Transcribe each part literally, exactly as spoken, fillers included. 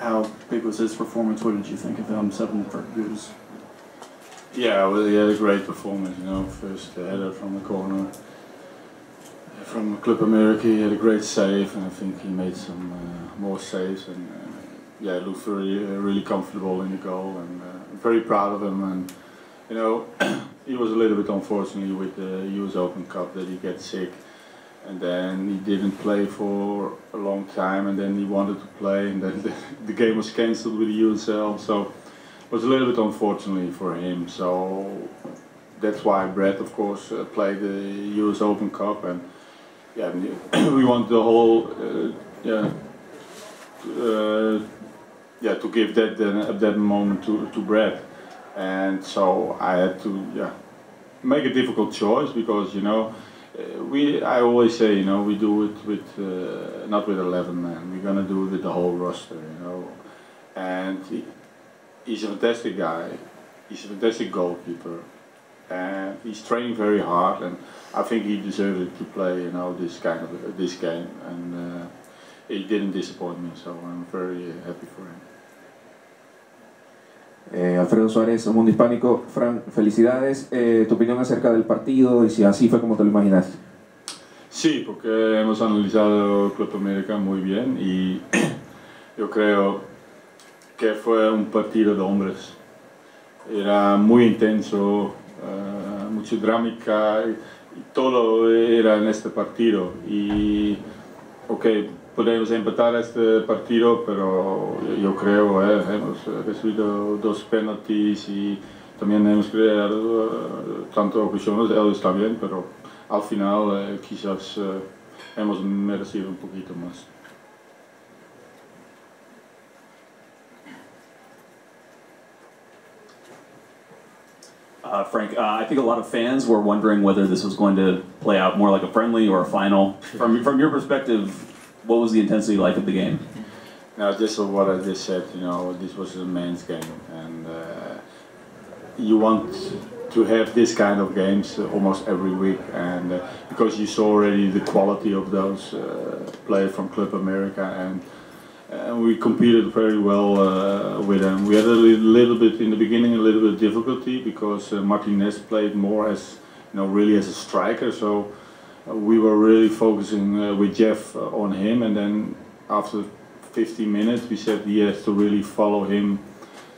how big was his performance? What did you think of him? Seven for Goose. Yeah, well, he had a great performance. You know, first header from the corner. From Club America, he had a great save, and I think he made some uh, more saves. And uh, yeah, looked very, uh, really comfortable in the goal, and uh, I'm very proud of him. And you know, he was a little bit unfortunately with the U S Open Cup that he got sick, and then he didn't play for a long time, and then he wanted to play, and then the, the game was cancelled with the U S L. So it was a little bit unfortunately for him. So that's why Brad, of course, uh, played the U S Open Cup, and yeah, we want the whole uh, yeah. Uh, yeah, to give that then at that moment to to Brad, and so I had to yeah make a difficult choice, because you know we I always say you know we do it with uh, not with eleven men, we're gonna do it with the whole roster, you know, and he, he's a fantastic guy, he's a fantastic goalkeeper, and he's training very hard, and I think he deserved to play you know this kind of uh, this game, and uh, he didn't disappoint me, so I'm very happy for him. Eh, Alfredo Suárez, El Mundo Hispánico. Fran, felicidades. Eh, ¿Tu opinión acerca del partido y si así fue como te lo imaginaste? Sí, porque hemos analizado Club América muy bien y yo creo que fue un partido de hombres. Era muy intenso, uh, mucho dinámica, y todo era en este partido. Y, okay, podemos empatar este partido, pero yo creo eh, hemos recibido dos penaltis y también hemos creado uh, tantas ocasiones, ellos también, pero al final eh, quizás uh, hemos merecido un poquito más. Uh, Frank, uh, I think a lot of fans were wondering whether this was going to play out more like a friendly or a final. From, from your perspective, what was the intensity like of the game? Now, this is what I just said, you know, this was a men's game, and uh, you want to have this kind of games uh, almost every week, and uh, because you saw already the quality of those uh, players from Club America, and uh, we competed very well uh, with them. We had a little bit, in the beginning, a little bit of difficulty, because uh, Martinez played more as, you know, really as a striker, so we were really focusing uh, with Jeff uh, on him, and then after fifteen minutes we said he has to really follow him,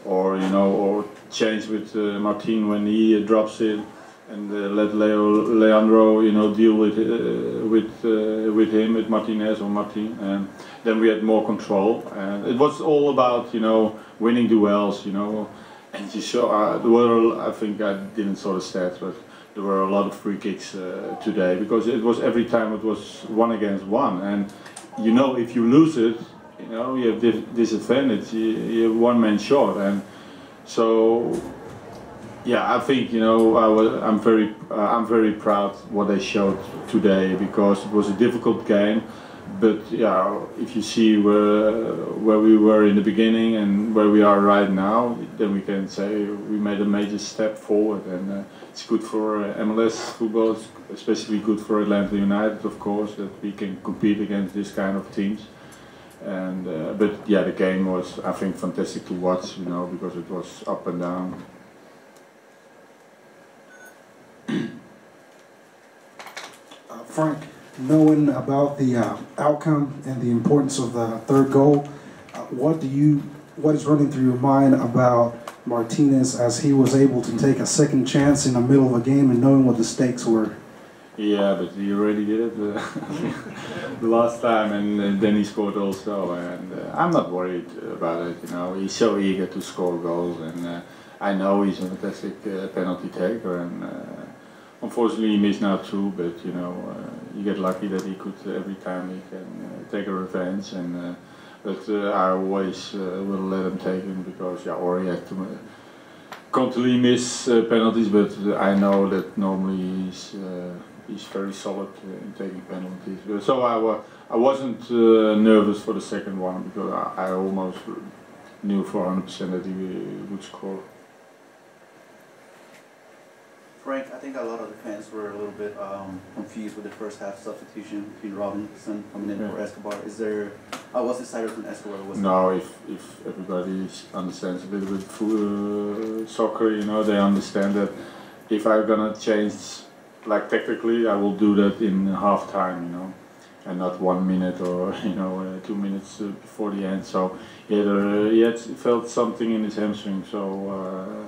or you know, or change with uh, Martin when he uh, drops in, and uh, let Leo, Leandro you know deal with uh, with uh, with him, with Martinez or Martin, and then we had more control. And it was all about you know winning duels, you know, and you saw uh, the world. I think I didn't saw the stats, but there were a lot of free kicks uh, today, because it was every time it was one against one, and you know if you lose it, you know you have this disadvantage. You, you have one man short, and so yeah, I think you know I was. I'm very, uh, I'm very proud what they showed today, because it was a difficult game, but yeah, if you see where where we were in the beginning and where we are right now, then we can say we made a major step forward, and. Uh, It's good for uh, M L S football, it's especially good for Atlanta United, of course, that we can compete against this kind of teams. And uh, but yeah, the game was, I think, fantastic to watch, you know, because it was up and down. Uh, Frank, knowing about the uh, outcome and the importance of the third goal, uh, what do you, what is running through your mind about Martinez, as he was able to take a second chance in the middle of a game and knowing what the stakes were? Yeah, but he already did it uh, the last time, and, and then he scored also, and uh, I'm not worried about it, you know, he's so eager to score goals, and uh, I know he's a fantastic uh, penalty taker, and uh, unfortunately he missed now two, but you know, uh, you get lucky that he could, uh, every time he can uh, take a revenge, and uh, but uh, I always uh, will let him take him, because yeah, or he had to uh, constantly miss uh, penalties. But I know that normally he's uh, he's very solid uh, in taking penalties. But, so I wa I wasn't uh, nervous for the second one, because I, I almost knew for one hundred percent that he would score. Frank, I think a lot of the fans were a little bit um, confused with the first half substitution between Robinson coming in yeah. for Escobar. Is there? I was decided from Escobar was. No, if if everybody understands a little bit food, uh, soccer, you know, they understand that if I'm gonna change, like technically, I will do that in half time, you know, and not one minute or you know uh, two minutes uh, before the end. So he had, uh, he had felt something in his hamstring, so. Uh,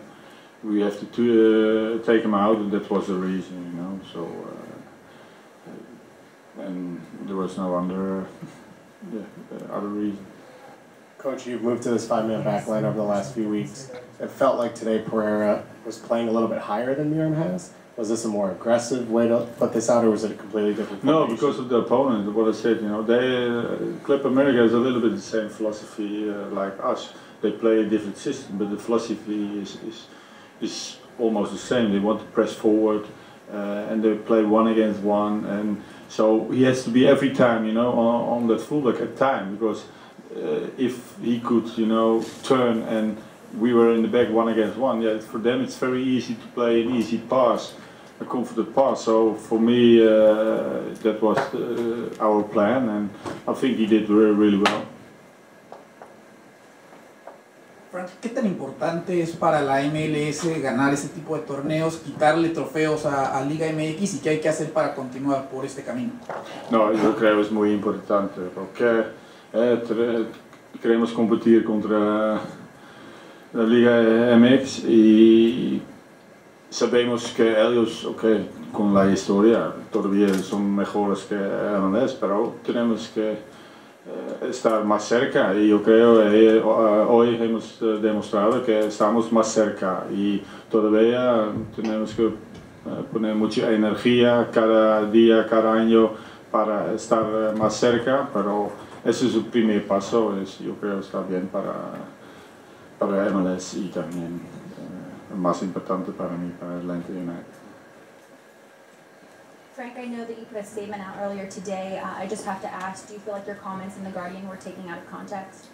We have to t uh, take him out, and that was the reason, you know. So, uh, and there was no other, yeah, other reason. Coach, you've moved to this five-minute backline over the last few weeks. It felt like today Pereira was playing a little bit higher than Miram has. Was this a more aggressive way to put this out, or was it a completely different formation? No, because of the opponent, what I said, you know, they, uh, Club America is a little bit the same philosophy uh, like us. They play a different system, but the philosophy is... is is almost the same. They want to press forward uh, and they play one against one, and so he has to be every time, you know, on, on that fullback at time, because uh, if he could, you know, turn and we were in the back one against one, yeah, for them it's very easy to play an easy pass, a comfortable pass. So for me uh, that was uh, our plan, and I think he did really, really well. ¿Qué tan importante es para la M L S ganar ese tipo de torneos, quitarle trofeos a, a Liga M X, y qué hay que hacer para continuar por este camino? No, yo creo que es muy importante porque eh, queremos competir contra la Liga M X y sabemos que ellos, ok, con la historia todavía son mejores que M L S, pero tenemos que Uh, estar más cerca, y yo creo que eh, uh, hoy hemos uh, demostrado que estamos más cerca, y todavía tenemos que uh, poner mucha energía cada día, cada año, para estar uh, más cerca, pero ese es el primer paso. Es, yo creo que está bien para, para M L S, y también uh, más importante para mí, para Atlanta United. Frank, I know that you put a statement out earlier today. Uh, I just have to ask, do you feel like your comments in The Guardian were taken out of context?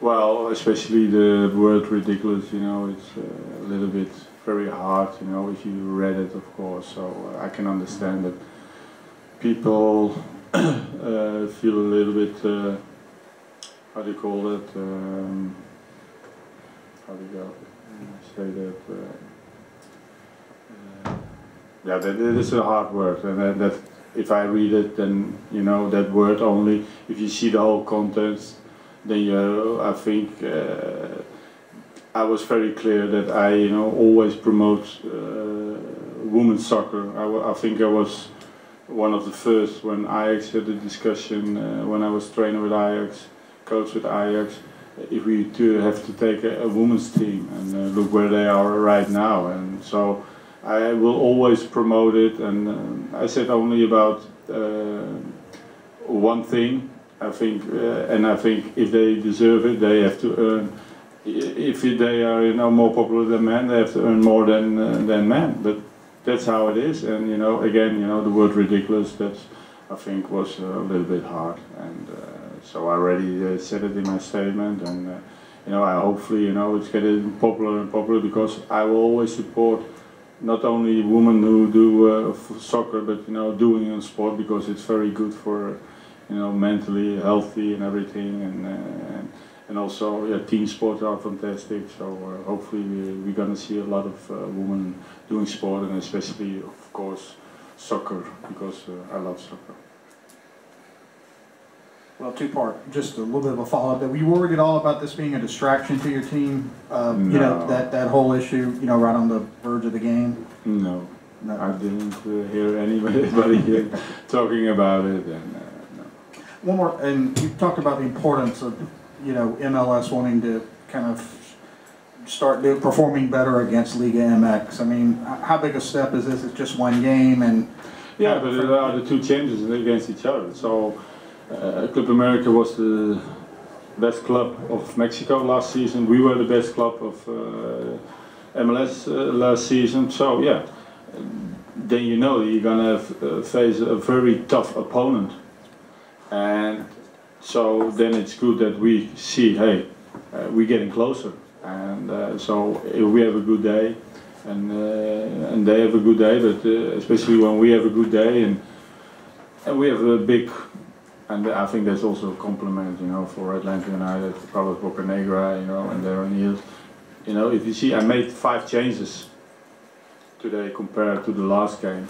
Well, especially the word ridiculous, you know, it's a little bit very hard, you know, if you read it, of course. So uh, I can understand that people uh, feel a little bit, uh, how do you call it? Um, how do you say that? Uh, Yeah, that, that is a hard word, and that, that if I read it, then you know that word only. If you see the whole contents, then you know, I think uh, I was very clear that I, you know, always promote uh, women's soccer. I, I think I was one of the first when Ajax had the discussion uh, when I was trainer with Ajax, coach with Ajax. If we do have to take a, a women's team, and uh, look where they are right now, and so. I will always promote it, and um, I said only about uh, one thing. I think, uh, and I think if they deserve it, they have to earn. If they are, you know, more popular than men, they have to earn more than uh, than men. But that's how it is. And you know, again, you know, the word ridiculous. That I think was a little bit hard, and uh, so I already uh, said it in my statement. And uh, you know, I hopefully, you know, it's getting popular and popular, because I will always support. Not only women who do uh, soccer, but you know, doing on sport, because it's very good for, you know, mentally healthy and everything, and uh, and also yeah, team sports are fantastic. So uh, hopefully we're gonna see a lot of uh, women doing sport, and especially of course soccer, because uh, I love soccer. Well, two-part, just a little bit of a follow-up. That, were you worried at all about this being a distraction to your team? Um, no. You know, that, that whole issue, you know, right on the verge of the game? No. no. I didn't uh, hear anybody here talking about it. And, uh, no. One more, and you talked about the importance of, you know, M L S wanting to kind of start do, performing better against Liga M X. I mean, how big a step is this? It's just one game, and... Yeah, but there are the two changes against each other, so... Uh, Club America was the best club of Mexico last season. We were the best club of uh, M L S uh, last season. So yeah, then you know you're gonna have, uh, face a very tough opponent, and so then it's good that we see, hey, uh, we're getting closer, and uh, so if we have a good day, and uh, and they have a good day, but uh, especially when we have a good day and and we have a big, and I think that's also a compliment, you know, for Atlanta United, for Carlos Bocanegra, you know, and Darren Hills. You know, if you see, I made five changes today compared to the last game,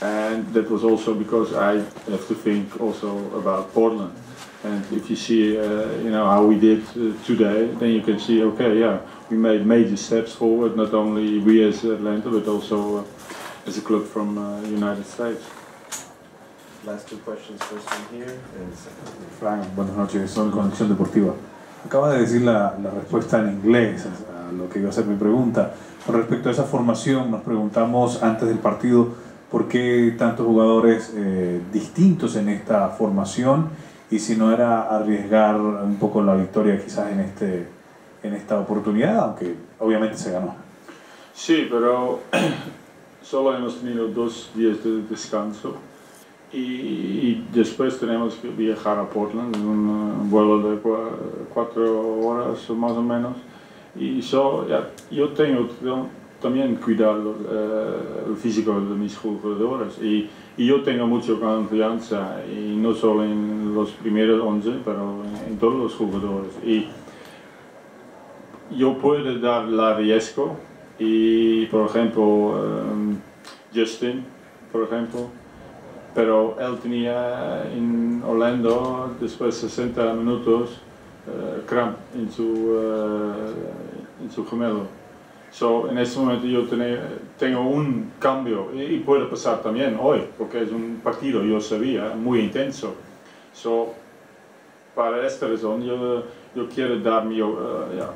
and that was also because I have to think also about Portland. And if you see, uh, you know, how we did uh, today, then you can see, okay, yeah, we made major steps forward, not only we as Atlanta, but also uh, as a club from uh, United States. Last two questions, first one here. Frank, buenas noches, soy Conexión Deportiva. Acaba de decir la, la respuesta en inglés a lo que iba a ser mi pregunta. Con respecto a esa formación, nos preguntamos antes del partido, ¿por qué tantos jugadores eh, distintos en esta formación? Y si no era arriesgar un poco la victoria quizás en este en esta oportunidad, aunque obviamente se ganó. Sí, pero solo hemos tenido dos días de descanso y, y después tenemos que viajar a Portland en un vuelo de cuatro horas más o menos. Y so, ya, yo tengo también cuidar eh, el físico de mis jugadores y, y yo tengo mucha confianza, y no solo en los primeros once, pero en, en todos los jugadores, y yo puedo dar la riesgo. Y por ejemplo um, Justin, por ejemplo, pero él tenía en Orlando después sesenta minutos uh, cramp en su uh, en su gemelo. So, en este momento yo tené, tengo un cambio, y, y puede pasar también hoy, porque es un partido, yo sabía, muy intenso. So, para esta razón yo, yo quiero dar mi, uh, ya,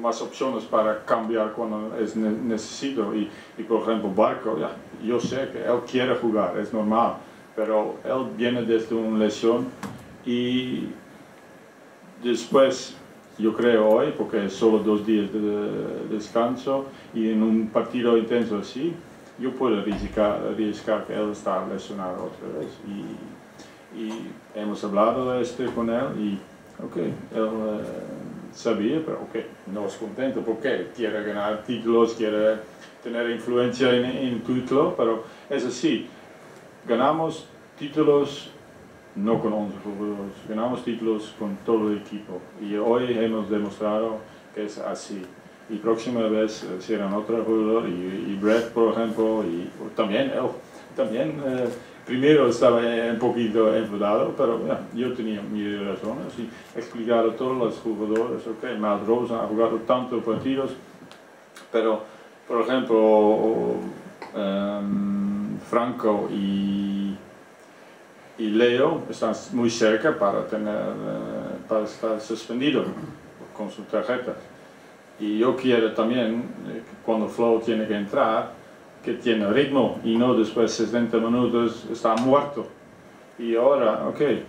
más opciones para cambiar cuando es ne necesito. Y, y por ejemplo Barco, ya, yo sé que él quiere jugar, es normal, pero él viene desde una lesión y después... Yo creo hoy, porque solo dos días de descanso y en un partido intenso así, yo puedo arriesgar, arriesgar que él está lesionado otra vez. Y, y hemos hablado de esto con él y, ok, él eh, sabía, pero ok, no es contento porque quiere ganar títulos, quiere tener influencia en, en título, pero es así, ganamos títulos. No con once jugadores, ganamos títulos con todo el equipo y hoy hemos demostrado que es así. Y próxima vez serán otro jugador, y, y Brett por ejemplo, y también él, también eh, primero estaba un poquito enfadado, pero ya, yo tenía mis razones y explicar a todos los jugadores, ok, Malrosa ha jugado tantos partidos, pero por ejemplo um, Franco y y Leo están muy cerca para, tener, uh, para estar suspendido con sus tarjetas. Y yo quiero también, eh, cuando Flo tiene que entrar, que tiene ritmo y no después de sesenta minutos está muerto. Y ahora, ok, eh,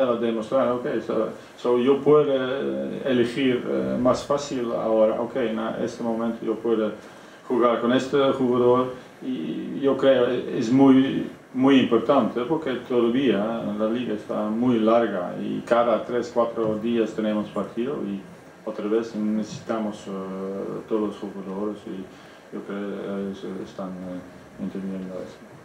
él ha demostrado, ok, so, so yo puedo elegir eh, más fácil ahora, ok, en este momento yo puedo jugar con este jugador. Y yo creo que es muy, muy importante porque todavía la liga está muy larga y cada tres cuatro días tenemos partido y otra vez necesitamos uh, todos los jugadores, y yo creo que uh, están uh, entendiendo eso.